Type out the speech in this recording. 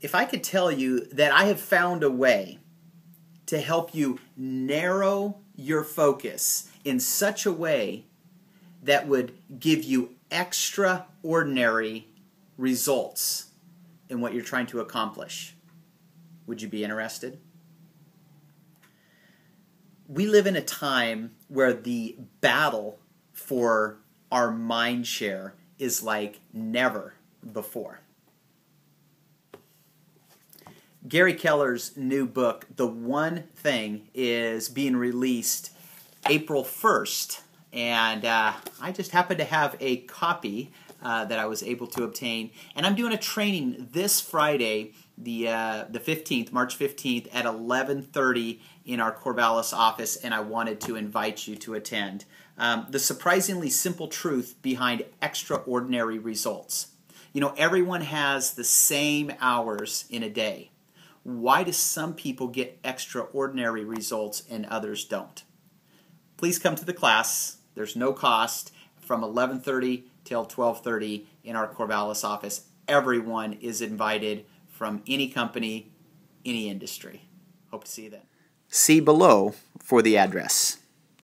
if I could tell you that I have found a way to help you narrow your focus in such a way that would give you extraordinary results in what you're trying to accomplish, would you be interested? We live in a time where the battle for our mind share is like never before. Gary Keller's new book, The One Thing, is being released April 1st. And I just happened to have a copy that I was able to obtain. And I'm doing a training this Friday, the 15th, March 15th, at 11:30 in our Corvallis office, and I wanted to invite you to attend. The surprisingly simple truth behind extraordinary results. You know, everyone has the same hours in a day. Why do some people get extraordinary results and others don't? Please come to the class. There's no cost from 11:30 till 12:30 in our Corvallis office. Everyone is invited from any company, any industry. Hope to see you then. See below for the address.